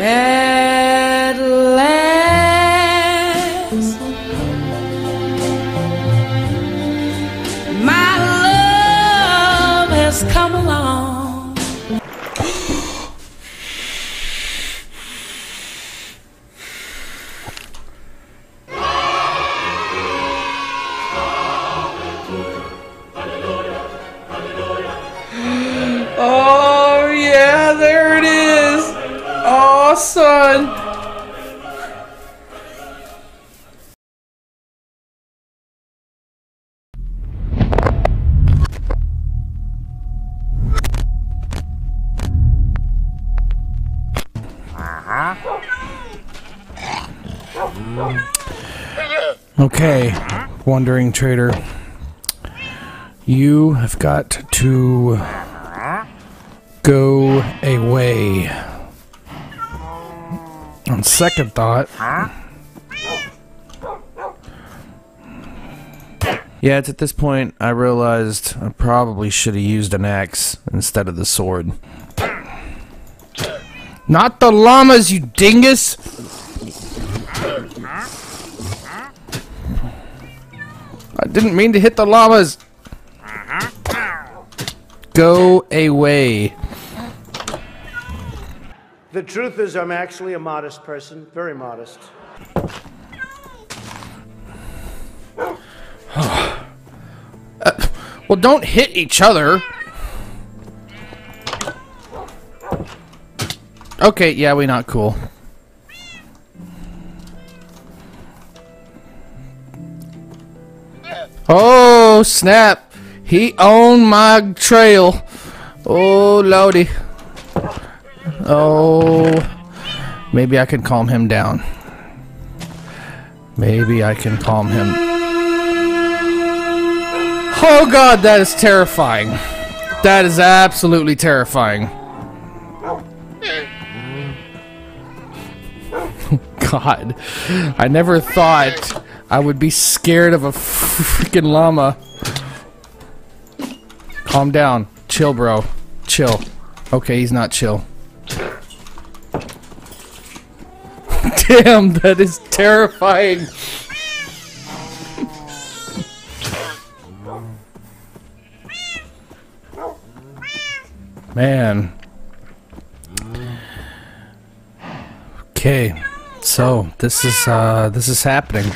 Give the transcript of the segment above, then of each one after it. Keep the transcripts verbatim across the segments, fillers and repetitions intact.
At last, my love has come along. Oh yeah, there it is. Oh, son. Okay, wandering trader, you have got to go away. On second thought, yeah, it's at this point I realized I probably should have used an axe instead of the sword. Not the llamas, you dingus! I didn't mean to hit the llamas! Go away. The truth is, I'm actually a modest person, very modest. uh, well, don't hit each other. Okay, yeah, we not cool. Oh, snap. He owned my trail. Oh, lordy. Oh, maybe I can calm him down. Maybe I can calm him. Oh god, that is terrifying. That is absolutely terrifying. God, I never thought I would be scared of a freaking llama. Calm down. Chill, bro. Chill. Okay, he's not chill. Damn, that is terrifying. Man. Okay, so this is uh, this is happening.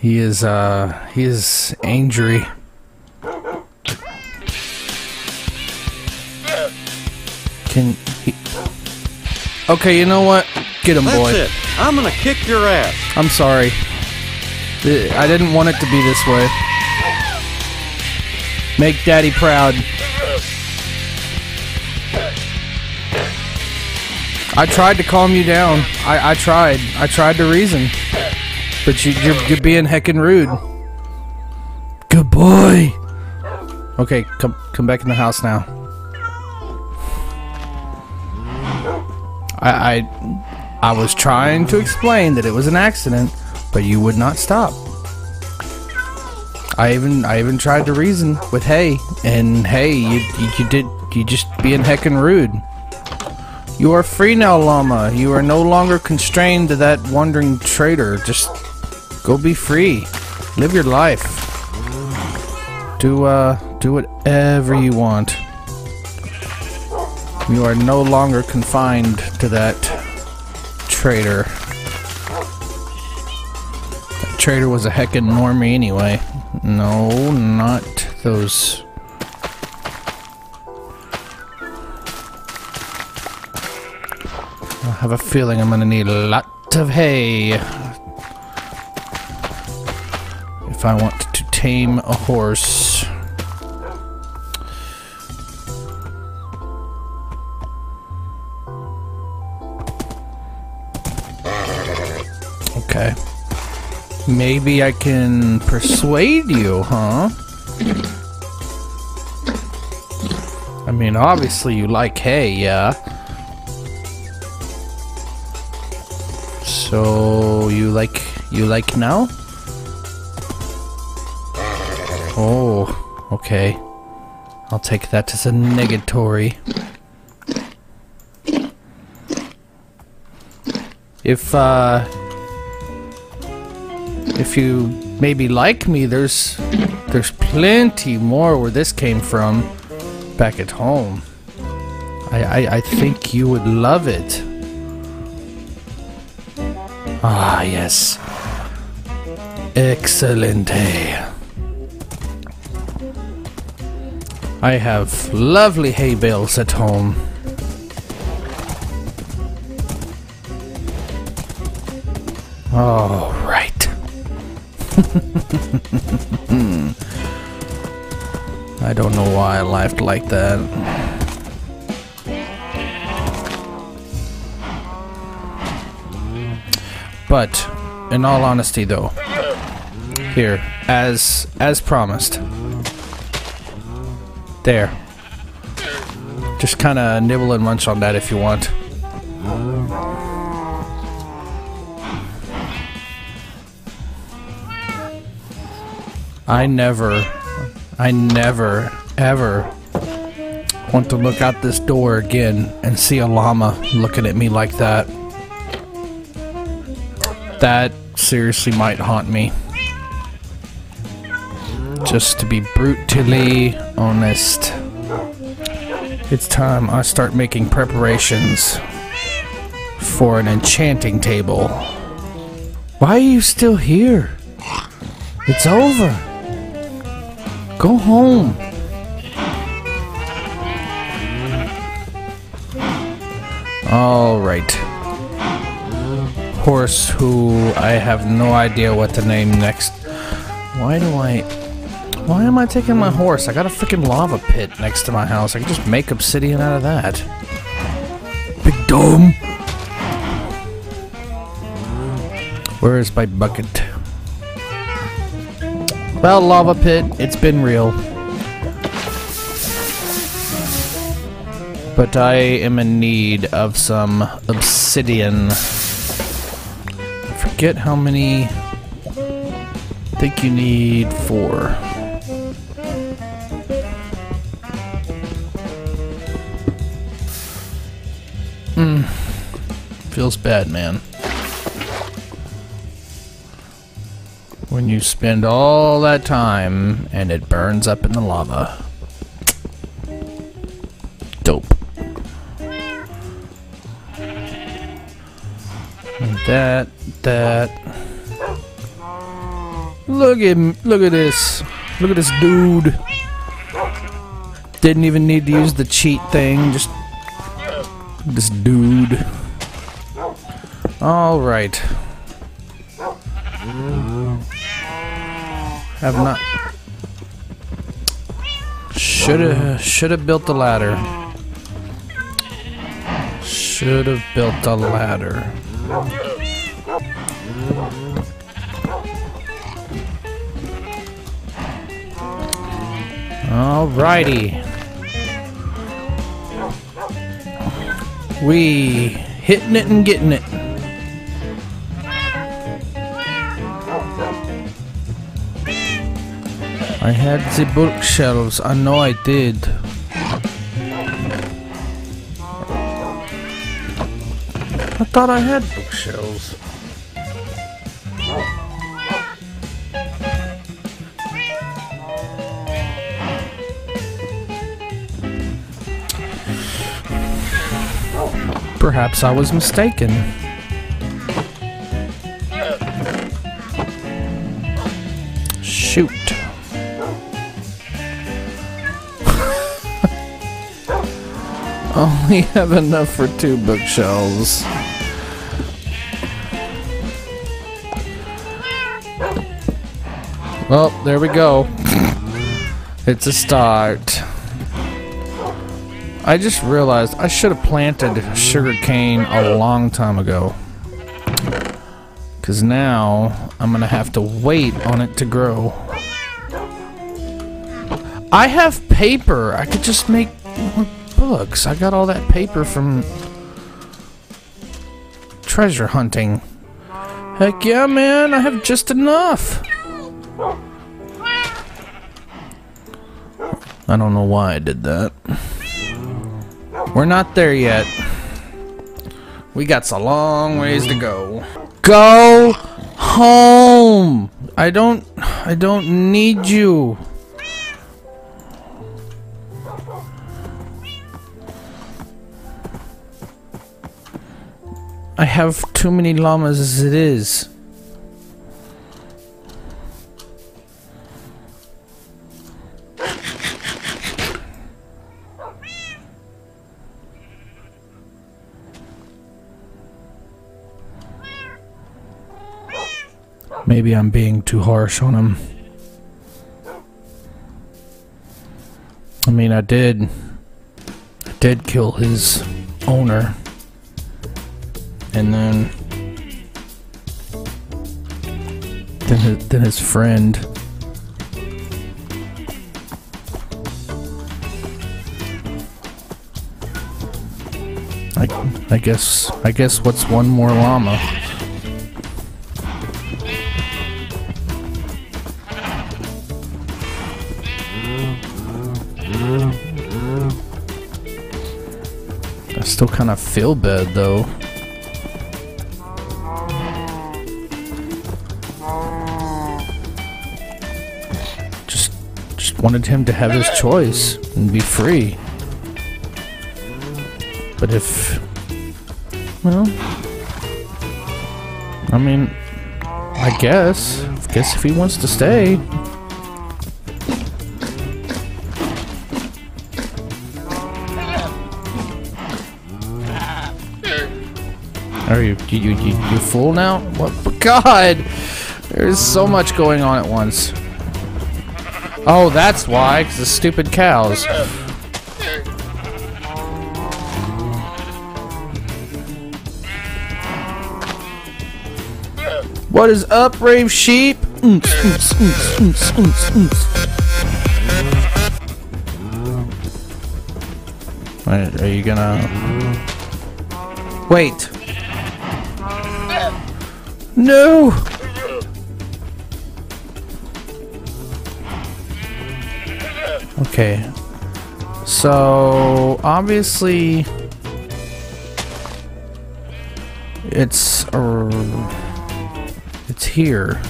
He is uh, he is angry. Can he? Okay, you know what? Get him, boy. That's it. I'm gonna kick your ass. I'm sorry. I didn't want it to be this way. Make Daddy proud. I tried to calm you down. I, I tried. I tried to reason. But you, you're, you're being heckin' rude. Good boy. Okay, come, come back in the house now. I, I I was trying to explain that it was an accident, but you would not stop. I even I even tried to reason with Hay, and Hay, you, you you did you just being heckin' rude. You are free now, llama. You are no longer constrained to that wandering trader. Just go be free. Live your life. Do uh do whatever you want. You are no longer confined to that traitor. That traitor was a heckin' normie anyway. No, not those. I have a feeling I'm gonna need a lot of hay if I want to tame a horse. Okay. Maybe I can persuade you, huh? I mean, obviously you like hay, yeah? So, you like, you like now? Oh, okay. I'll take that as a negatory. if uh, if you maybe like me, there's there's plenty more where this came from back at home. I I, I think you would love it. Ah yes, excelente. I have lovely hay bales at home. All right. I don't know why I laughed like that. But in all honesty though, here, as as promised. There. Just kind of nibble and munch on that if you want. I never, I never, ever want to look out this door again and see a llama looking at me like that. That seriously might haunt me. Just to be brutally honest, it's time I start making preparations for an enchanting table. Why are you still here? It's over. Go home. All right. Horse who I have no idea what to name next. Why do I... Why am I taking my horse? I got a freaking lava pit next to my house. I can just make obsidian out of that. Big dome. Where is my bucket? Well, lava pit, it's been real. But I am in need of some obsidian. I forget how many... I think you need four. Hmm. Feels bad, man. When you spend all that time and it burns up in the lava. Dope. And that, that. Look at look at this. Look at this dude. Didn't even need to use the cheat thing. Just this dude. All right. Have not. Should have should have built the ladder. Should have built the ladder. All righty. We hitting it and getting it. I had the bookshelves, I know I did. I thought I had bookshelves. Perhaps I was mistaken. Shoot. Only have enough for two bookshelves. Well, there we go. It's a start. I just realized I should have planted sugar cane a long time ago. Because now I'm going to have to wait on it to grow. I have paper. I could just make more books. I got all that paper from treasure hunting. Heck yeah, man. I have just enough. I don't know why I did that. We're not there yet. We got a long ways to go. Go home! I don't... I don't need you. I have too many llamas as it is. Maybe I'm being too harsh on him. I mean, I did... I did kill his owner. And then... Then his, then his friend. I, I guess... I guess what's one more llama? I still kind of feel bad though. Just, just wanted him to have his choice and be free. But if, well, I mean, I guess, I guess if he wants to stay. Are you you, you, you, you fool now? What? God! There's so much going on at once. Oh, that's why, because the stupid cows. What is up, brave sheep? Mm, mm, mm, mm, mm, mm, mm. Wait, are you gonna... Wait! No! Okay. So, obviously... It's... Uh, it's here.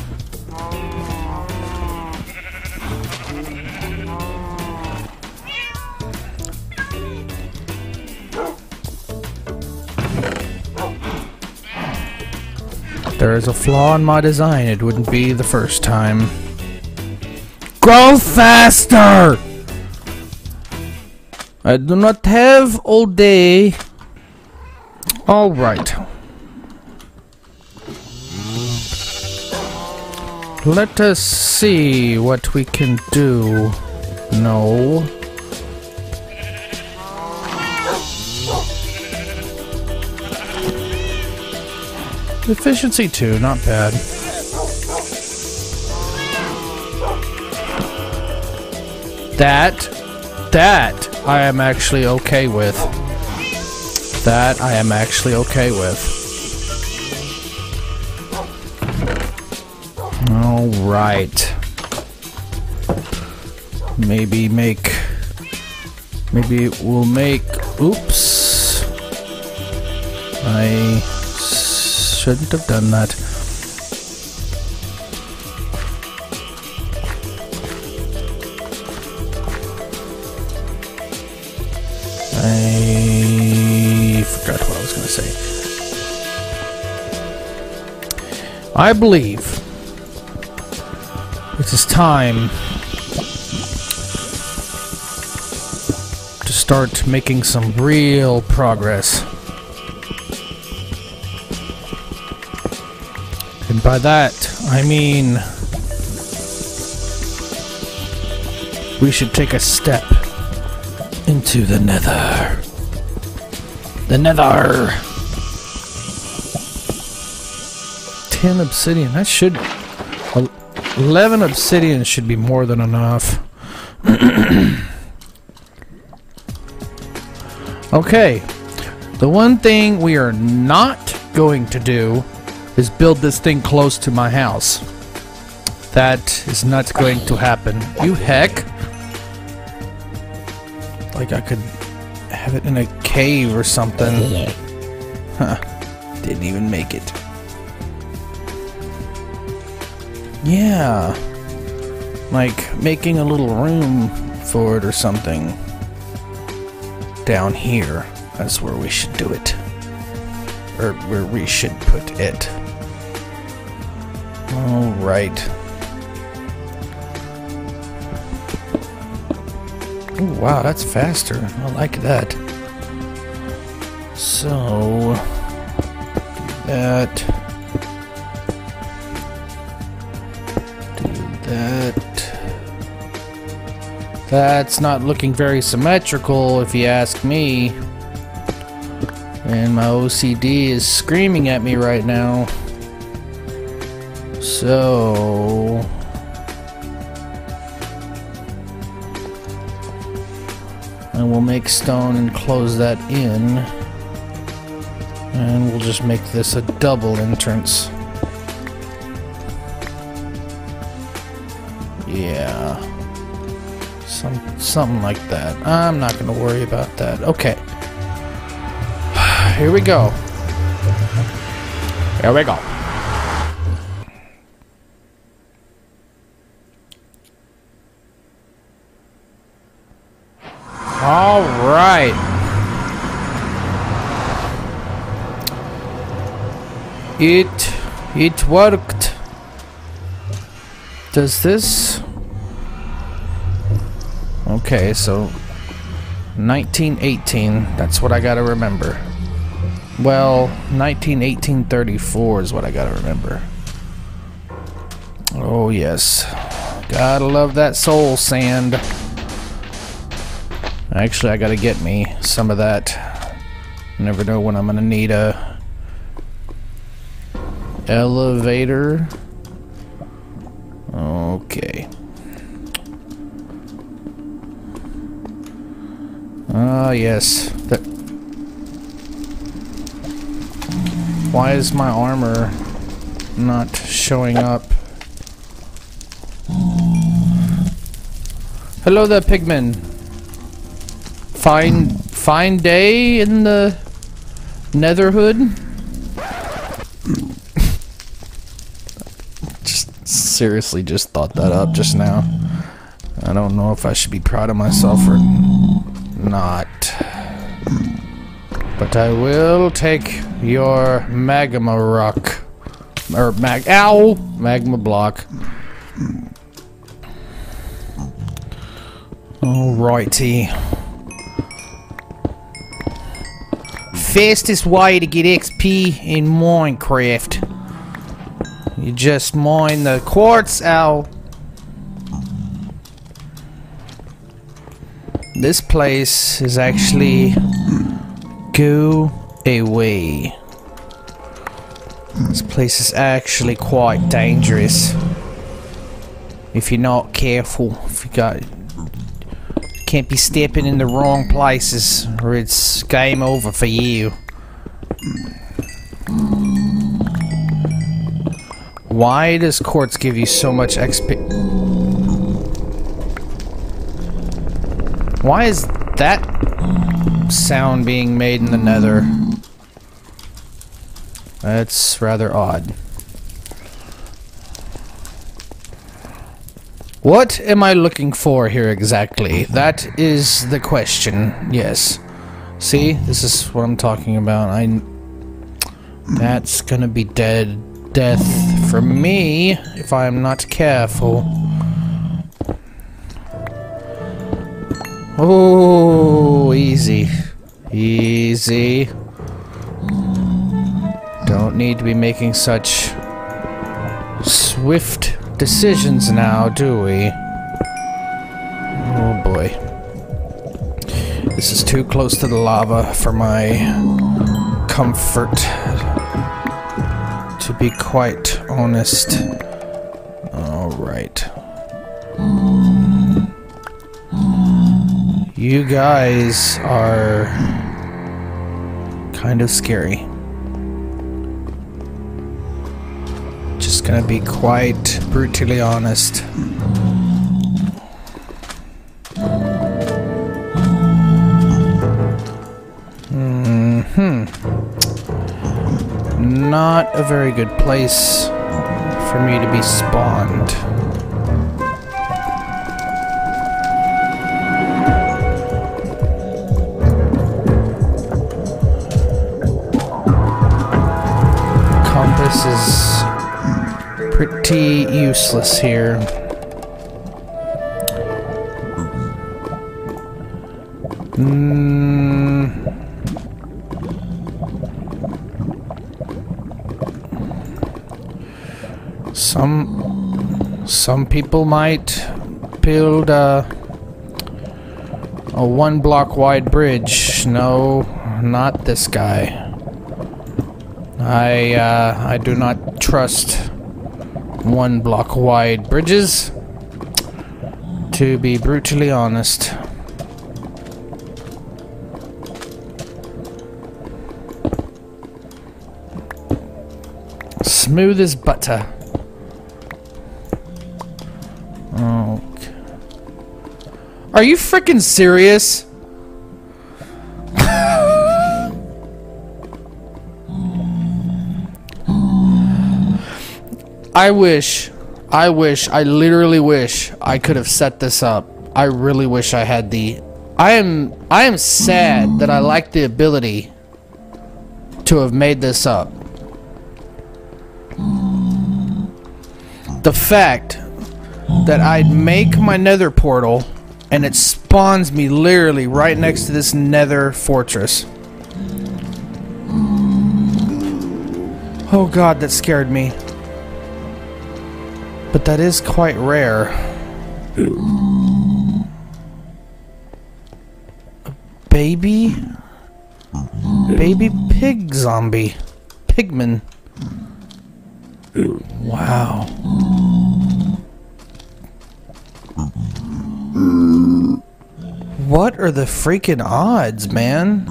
There is a flaw in my design. It wouldn't be the first time. Grow faster! I do not have all day. All right. Let us see what we can do. No. Efficiency two, not bad. That, that I am actually okay with. That I am actually okay with. All right. Maybe make. Maybe we'll make. Oops. I. Shouldn't have done that. I forgot what I was going to say. I believe it is time to start making some real progress. And by that, I mean, we should take a step into the nether. The nether! ten obsidian, that should... eleven obsidian should be more than enough. Okay, the one thing we are not going to do is build this thing close to my house. That is not going to happen. You heck! Like I could have it in a cave or something. Huh. didn't even make it. Yeah. Like, making a little room for it or something. Down here, that's where we should do it. Or where we should put it. Alright. Ooh, wow, that's faster. I like that. So, do that. Do that. That's not looking very symmetrical, if you ask me. And my O C D is screaming at me right now. So... and we'll make stone and close that in. And we'll just make this a double entrance. Yeah. Some, something like that. I'm not going to worry about that. Okay. Here we go. Here we go. All right. It it worked. Does this? Okay, so nineteen eighteen, that's what I got to remember. Well, nineteen eighteen thirty-four is what I got to remember. Oh, yes. Got to love that soul sand. Actually, I gotta get me some of that. Never know when I'm gonna need a elevator. Okay. Ah, yes. That. Why is my armor not showing up? Hello there, pigman. Fine, fine day in the netherhood. Just seriously, just thought that up just now. I don't know if I should be proud of myself or not. But I will take your magma rock or mag. Ow, magma block. Alrighty. Fastest way to get X P in Minecraft. You just mine the quartz out. This place is actually go away. This place is actually quite dangerous. If you're not careful, if you got can't be stepping in the wrong places or it's game over for you. Why does quartz give you so much X P? Why is that sound being made in the nether? That's rather odd. What am I looking for here exactly? That is the question. Yes. See? This is what I'm talking about. I... That's gonna be dead death for me if I'm not careful. Oh, easy. Easy. Don't need to be making such swift decisions now, do we? Oh boy. This is too close to the lava for my comfort, to be quite honest. Alright. You guys are kind of scary. Just gonna be quite brutally honest. Mm-hmm. not a very good place for me to be spawned. Compass is pretty useless here. Mm. Some some people might build a, a one block wide bridge. No, not this guy. I uh, I do not trust one block wide bridges, to be brutally honest. Smooth as butter. Are you freaking serious? I wish, I wish, I literally wish I could have set this up. I really wish I had the... I am, I am sad that I lack the ability to have made this up. The fact that I'd make my nether portal and it spawns me literally right next to this nether fortress. Oh god, that scared me. But that is quite rare. A baby? Baby pig zombie. Pigman. Wow. What are the freaking odds, man?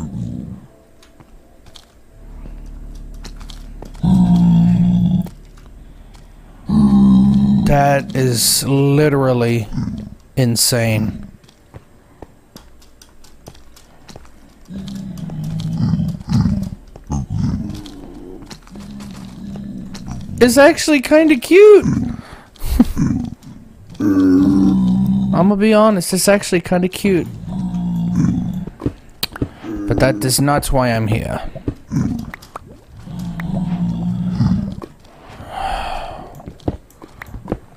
That is literally insane. It's actually kind of cute. I'm gonna be honest, it's actually kind of cute. But that is not why I'm here.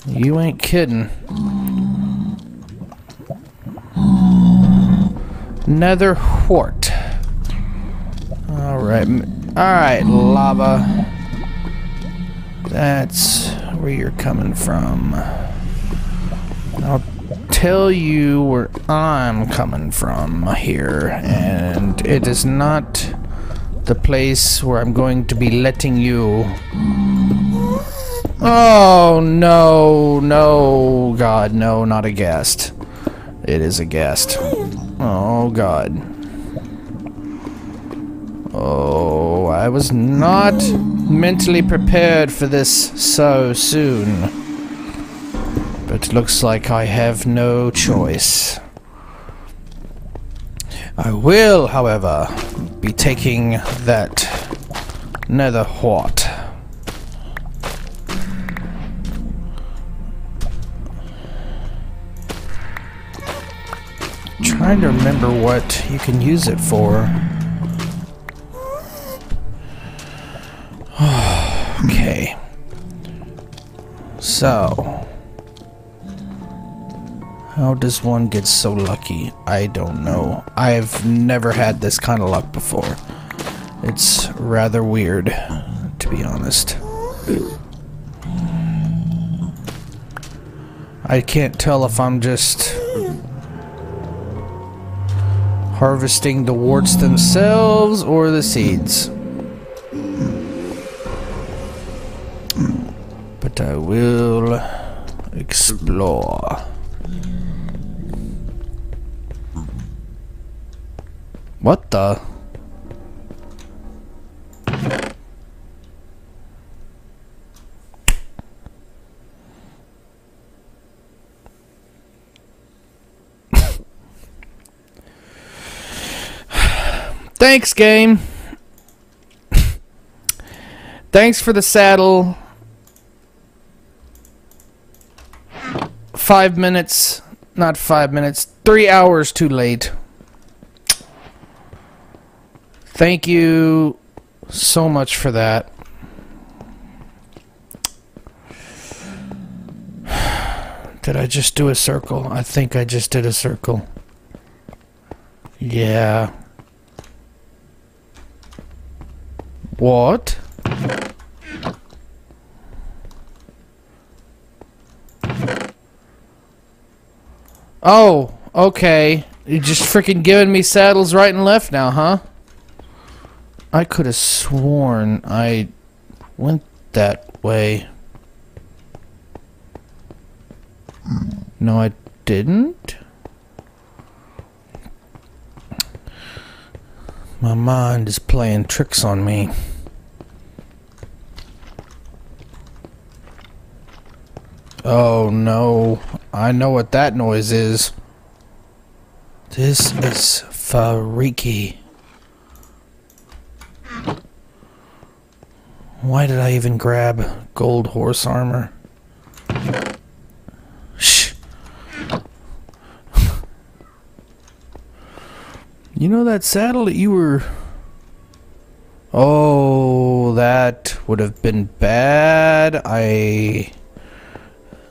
You ain't kidding. Nether wart. Alright, alright, lava. That's where you're coming from. I'll tell you where I'm coming from here, and it is not the place where I'm going to be letting you. Oh no, no, god, no, not a ghast. It is a ghast. Oh god. Oh, I was not mentally prepared for this so soon. But looks like I have no choice. I will, however, be taking that nether wart. I'm trying to remember what you can use it for. Okay. So... how does one get so lucky? I don't know. I've never had this kind of luck before. It's rather weird, to be honest. I can't tell if I'm just harvesting the warts themselves or the seeds. But I will explore. What the? Thanks, game. Thanks for the saddle. Five minutes, not five minutes, three hours too late. Thank you so much for that. Did I just do a circle? I think I just did a circle. Yeah. What? Oh, okay. You're just freaking giving me saddles right and left now, huh? I could have sworn I went that way. No, I didn't. My mind is playing tricks on me. Oh no, I know what that noise is. This is freaky. Why did I even grab gold horse armor? Shh. You know that saddle that you were... Oh, that would have been bad. I...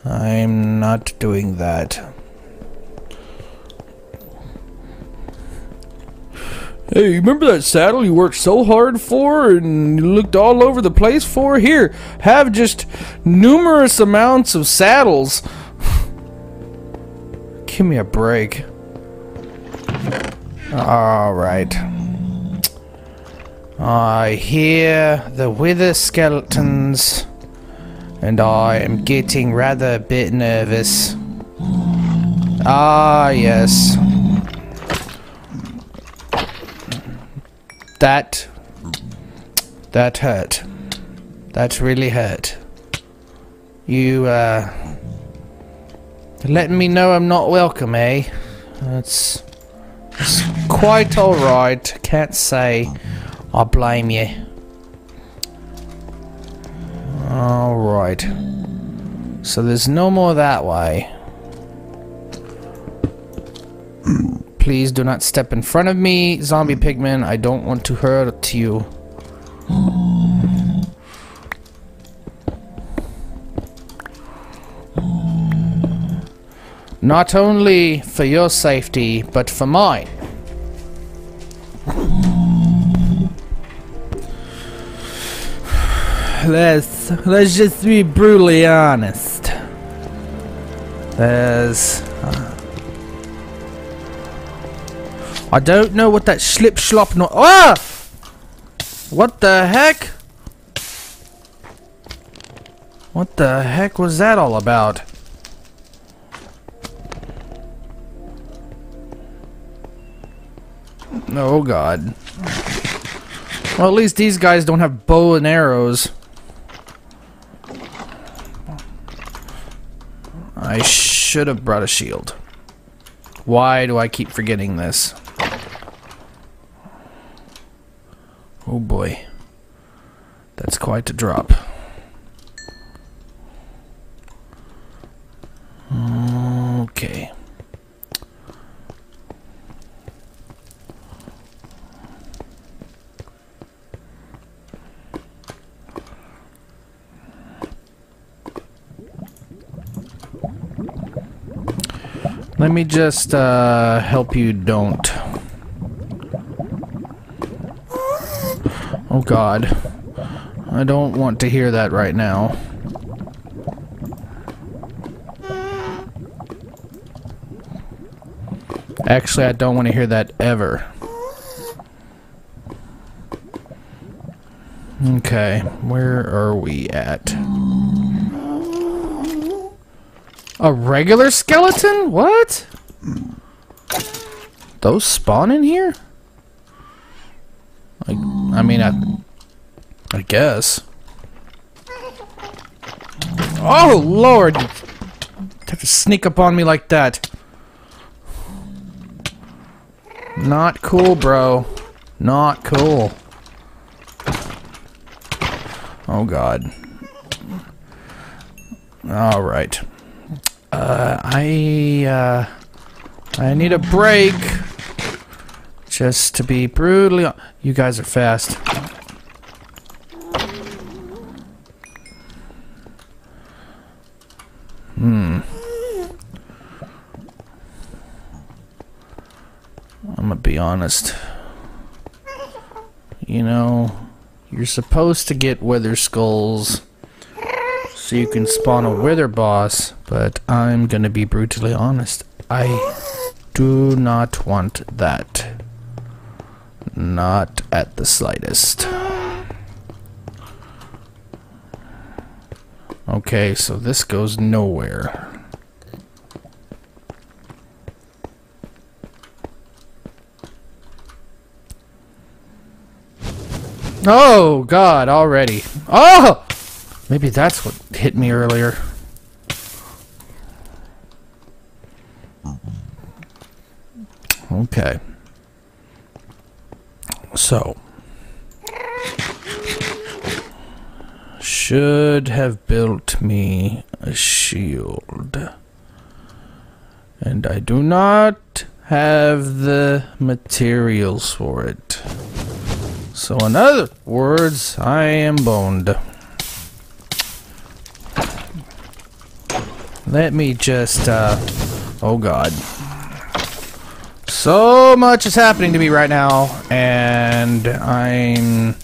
I'm not doing that. Hey, remember that saddle you worked so hard for and you looked all over the place for? Here, have just numerous amounts of saddles. Give me a break. Alright. I hear the wither skeletons and I am getting rather a bit nervous. Ah, yes. That, that hurt. That really hurt. You, uh, letting me know I'm not welcome, eh? That's, that's quite alright. Can't say I blame you. Alright. So there's no more that way. Please do not step in front of me, zombie pigman. I don't want to hurt you. Not only for your safety, but for mine. Let's, let's just be brutally honest. There's... Uh, I don't know what that slip slop no- Ah! What the heck? What the heck was that all about? Oh god. Well, at least these guys don't have bow and arrows. I should have brought a shield. Why do I keep forgetting this? Oh boy. That's quite a drop. Okay. Let me just uh, help you don't. Oh god. I don't want to hear that right now. Actually, I don't want to hear that ever. Okay, where are we at? A regular skeleton? What? Those spawn in here? I, I mean, I... I guess. Oh, Lord! You have to sneak up on me like that. Not cool, bro. Not cool. Oh god. Alright. Uh, I, uh... I need a break. Just to be brutally honest. You guys are fast. Hmm. I'm gonna be honest. You know, you're supposed to get wither skulls so you can spawn a wither boss, but I'm gonna be brutally honest. I do not want that. Not at the slightest. Okay, so this goes nowhere. Oh god, already. Oh! Maybe that's what hit me earlier. Okay. So. Should have built me a shield. And I do not have the materials for it. So in other words, I am boned. Let me just, uh... oh god. So much is happening to me right now, and I'm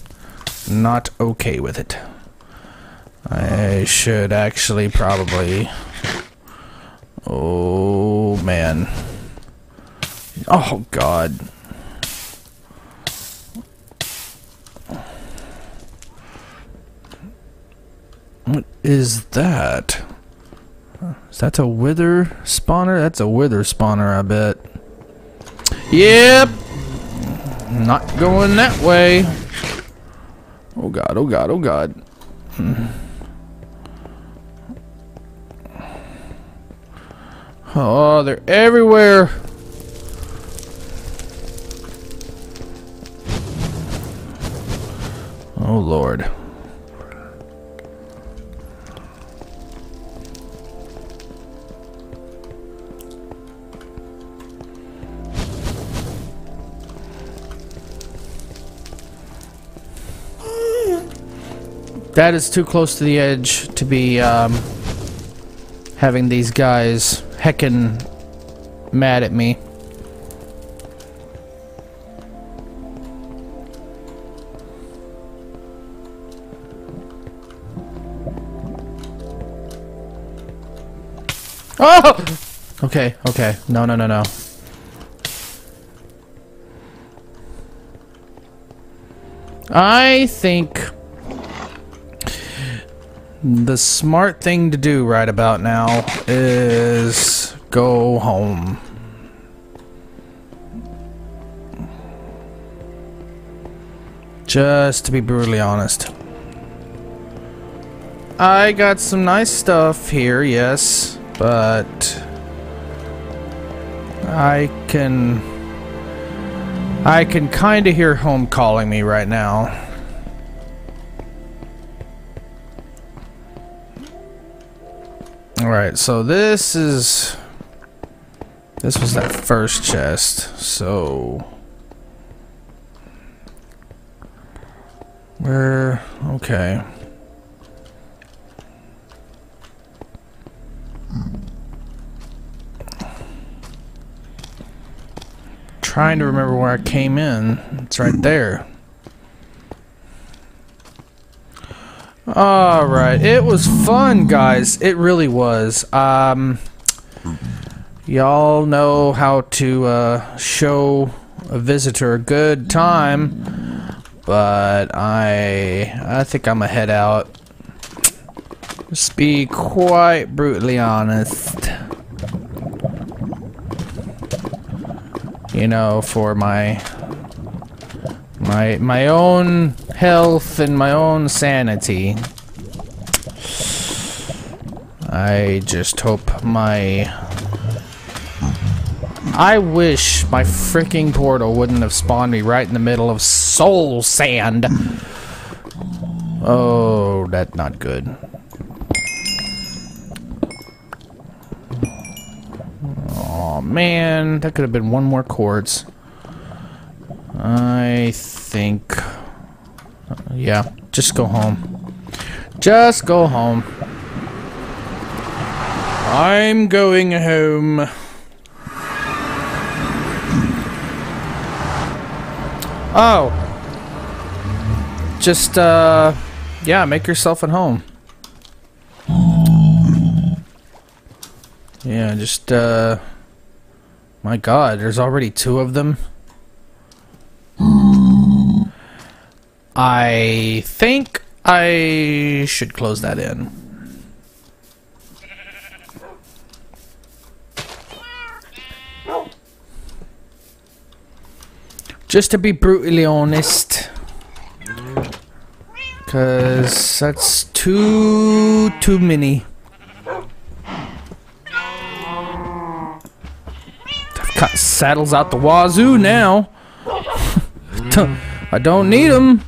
not okay with it. I should actually probably... oh, man. Oh, god. What is that? Is that a wither spawner? That's a wither spawner, I bet. Yep! Not going that way. Oh, god, oh, god, oh, god. Oh, they're everywhere. Oh, Lord. That is too close to the edge to be um, having these guys heckin' mad at me. Oh! Okay, okay. No, no, no, no. I think the smart thing to do right about now is go home. Just to be brutally honest. I got some nice stuff here, yes, but I can I can kinda hear home calling me right now. Alright, so this is... this was that first chest, so... we're... okay. Trying to remember where I came in. It's right there. Alright, it was fun, guys. It really was. Um, y'all know how to uh, show a visitor a good time, but I I think I'm gonna head out. Just be quite brutally honest. You know, for my my my own health and my own sanity. I just hope my... I wish my freaking portal wouldn't have spawned me right in the middle of soul sand. Oh, that's not good. Oh man, that could have been one more quartz. I think... yeah, just go home. Just go home. I'm going home. Oh. Just, uh... yeah, make yourself at home. Yeah, just, uh... my god, there's already two of them. I think I should close that in. Just to be brutally honest. Because that's too, too many. Cut saddles out the wazoo now. I don't need them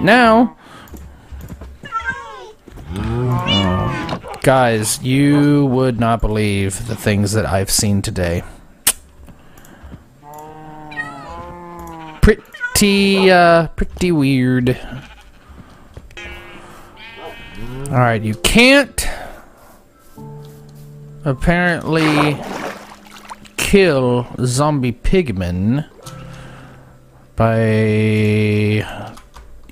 now. Oh. Guys, you would not believe the things that I've seen today. Pretty, uh, pretty weird. Alright, you can't apparently kill zombie pigmen by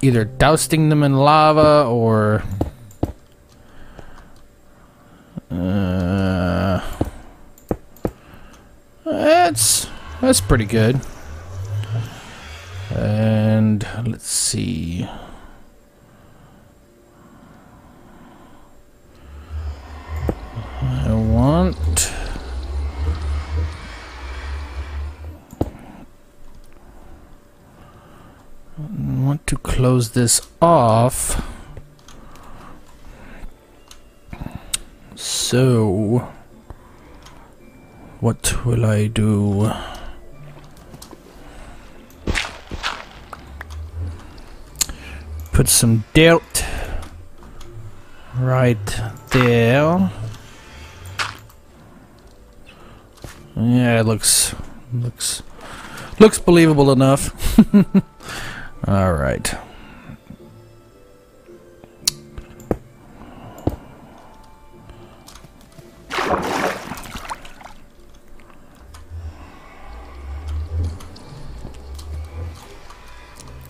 either dousing them in lava or uh, that's that's pretty good. And let's see. I want want to close this off, so what will I do? Put some dirt right there. Yeah, it looks looks looks believable enough. All right.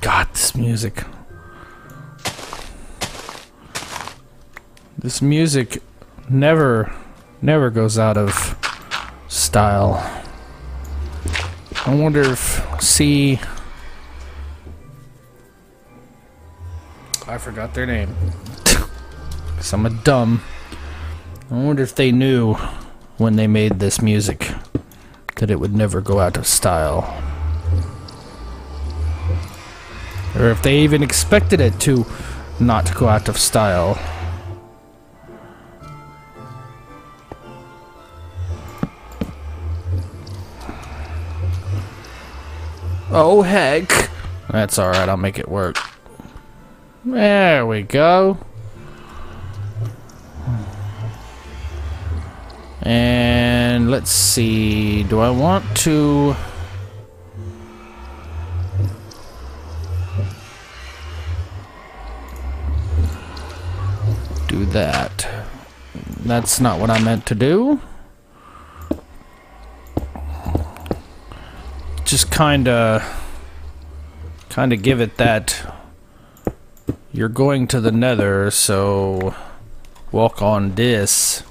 God, this music. This music never, never goes out of style. I wonder if C... I forgot their name. 'Cause I'm a dumb. I wonder if they knew when they made this music that it would never go out of style. Or if they even expected it to not go out of style. Oh heck! That's alright, I'll make it work. There we go. And let's see. Do I want to... do that? That's not what I meant to do. Just kinda... kinda give it that... you're going to the nether, so walk on this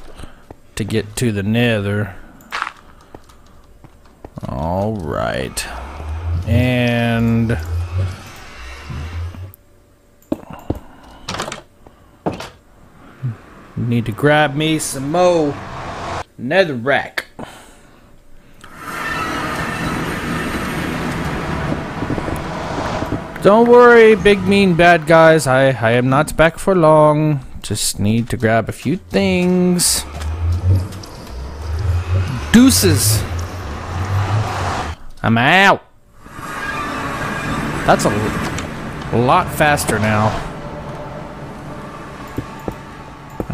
to get to the nether. All right. And need to grab me some more netherrack. Don't worry, big mean bad guys, I, I am not back for long. Just need to grab a few things. Deuces! I'm out! That's a lot faster now.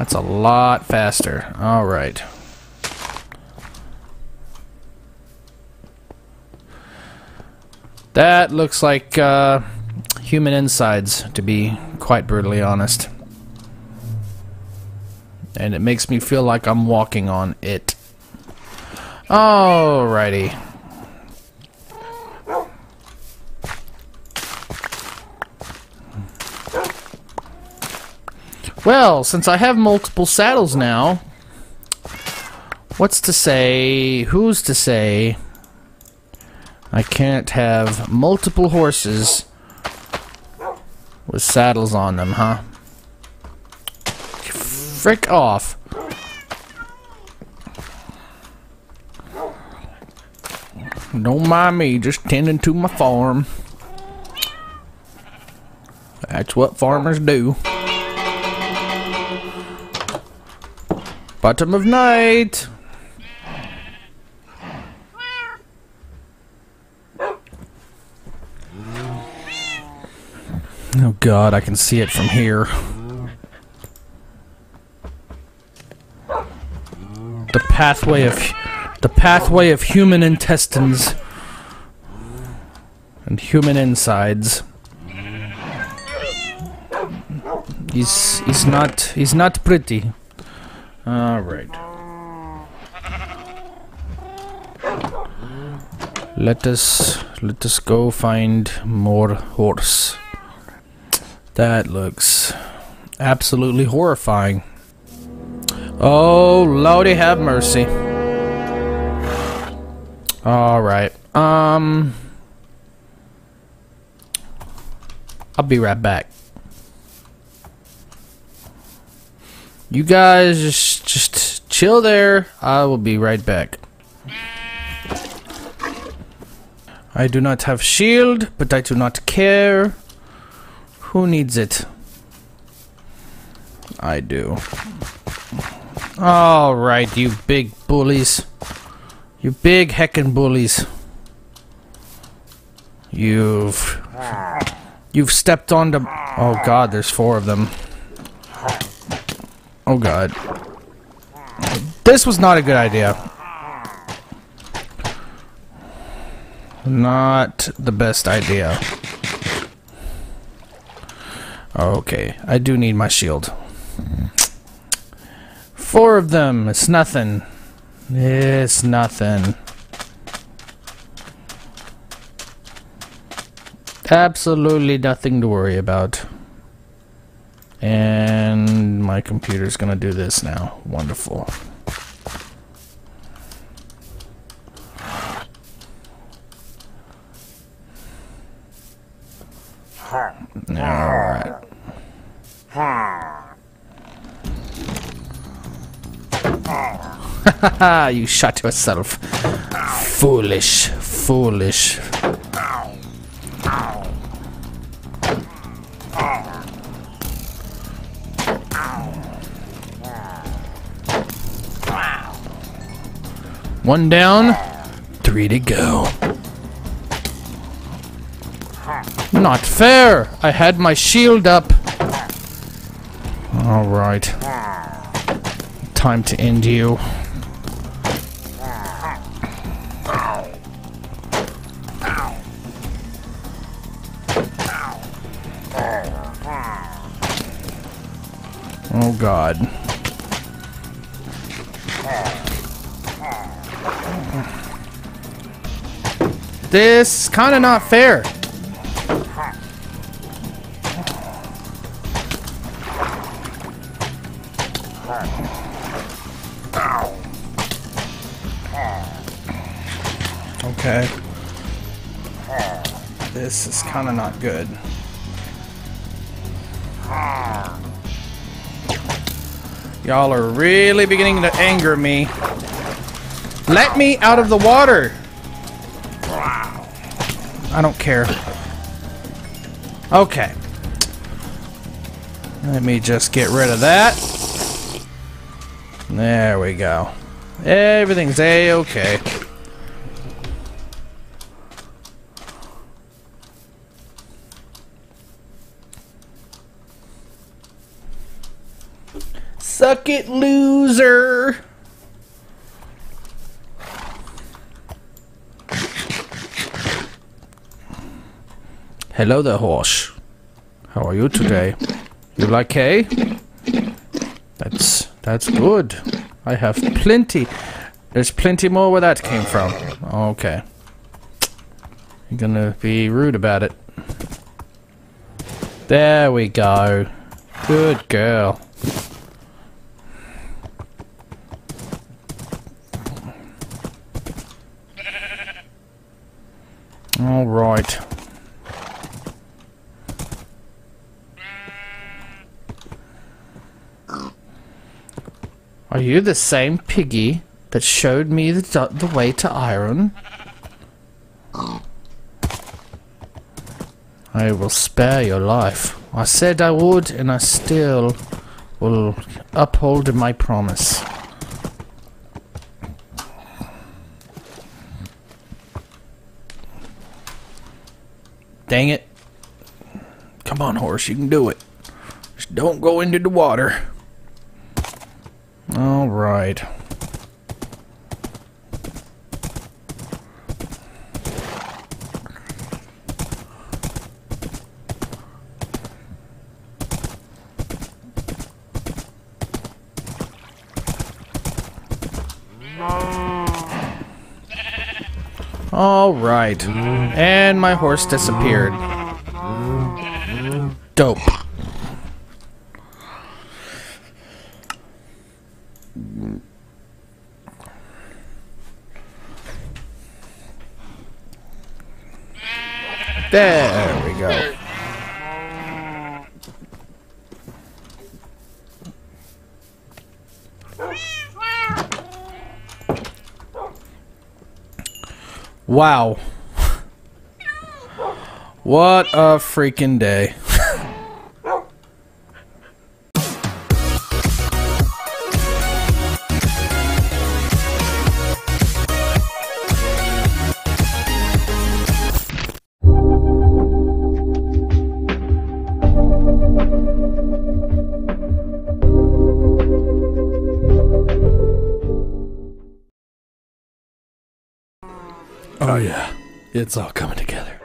That's a lot faster. All right. That looks like uh, human insides, to be quite brutally honest. And it makes me feel like I'm walking on it. Alrighty. Well, since I have multiple saddles now, what's to say, who's to say, I can't have multiple horses with saddles on them, huh? Frick off. Don't mind me, just tending to my farm. That's what farmers do. Bottom of night. Oh God, I can see it from here. The pathway of the pathway of human intestines and human insides. He's he's not he's not pretty. All right. Let us let us go find more horse. That looks absolutely horrifying. Oh, Lordy, have mercy. All right. Um, I'll be right back. You guys just just chill there. I will be right back. I do not have shield, but I do not care. Who needs it? I do. All right, you big bullies. You big heckin' bullies. You've you've stepped on the Oh God, there's four of them. Oh God. This was not a good idea. Not the best idea. Okay, I do need my shield. Four of them, it's nothing. It's nothing. Absolutely nothing to worry about. And my computer's gonna do this now. Wonderful. Alright. Haha, you shot yourself. Foolish, foolish. One down, three to go. Not fair! I had my shield up. Alright. Time to end you. Oh God. This is kinda not fair. Okay. This is kinda not good. Y'all are really beginning to anger me. Let me out of the water! I don't care. Okay. Let me just get rid of that. There we go. Everything's a-okay. Suck it, loser! Hello there, horse. How are you today? You like hay? That's... that's good. I have plenty. There's plenty more where that came from. Okay. You're gonna be rude about it. There we go. Good girl. All right. Are you the same piggy that showed me the, the way to iron? I will spare your life. I said I would, and I still will uphold my promise. Dang it. Come on, horse, you can do it. Just don't go into the water. All right. All right, and my horse disappeared. Dope. There we go. Wow. What a freaking day. Oh yeah, it's all coming together.